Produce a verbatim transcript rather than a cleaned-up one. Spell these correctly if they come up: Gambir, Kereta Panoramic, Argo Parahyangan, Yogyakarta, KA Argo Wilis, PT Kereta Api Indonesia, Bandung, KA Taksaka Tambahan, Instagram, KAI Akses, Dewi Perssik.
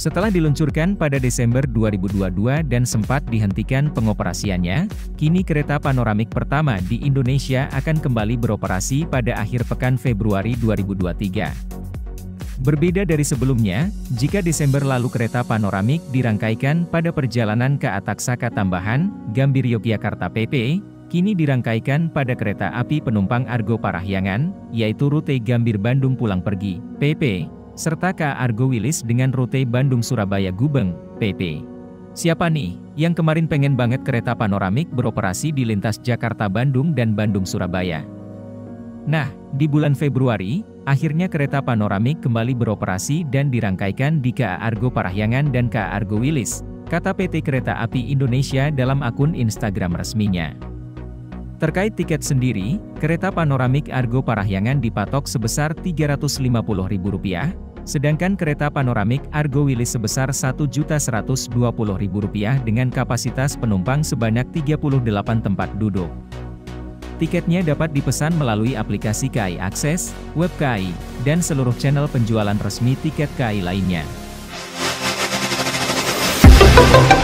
Setelah diluncurkan pada Desember dua ribu dua puluh dua dan sempat dihentikan pengoperasiannya, kini kereta panoramik pertama di Indonesia akan kembali beroperasi pada akhir pekan Februari dua ribu dua puluh tiga. Berbeda dari sebelumnya, jika Desember lalu kereta panoramik dirangkaikan pada perjalanan K A Taksaka Tambahan, Gambir Yogyakarta P P, kini dirangkaikan pada kereta api penumpang Argo Parahyangan, yaitu rute Gambir Bandung pulang pergi, P P, serta K A Argo Wilis dengan rute Bandung-Surabaya-Gubeng, P P. Siapa nih yang kemarin pengen banget kereta panoramik beroperasi di lintas Jakarta-Bandung dan Bandung-Surabaya? Nah, di bulan Februari, akhirnya kereta panoramik kembali beroperasi dan dirangkaikan di K A Argo Parahyangan dan K A Argo Wilis, kata P T Kereta Api Indonesia dalam akun Instagram resminya. Terkait tiket sendiri, kereta panoramik Argo Parahyangan dipatok sebesar tiga ratus lima puluh ribu rupiah, sedangkan kereta panoramik Argo Wilis sebesar satu juta seratus dua puluh ribu rupiah dengan kapasitas penumpang sebanyak tiga puluh delapan tempat duduk. Tiketnya dapat dipesan melalui aplikasi K A I Akses, web K A I, dan seluruh channel penjualan resmi tiket K A I lainnya.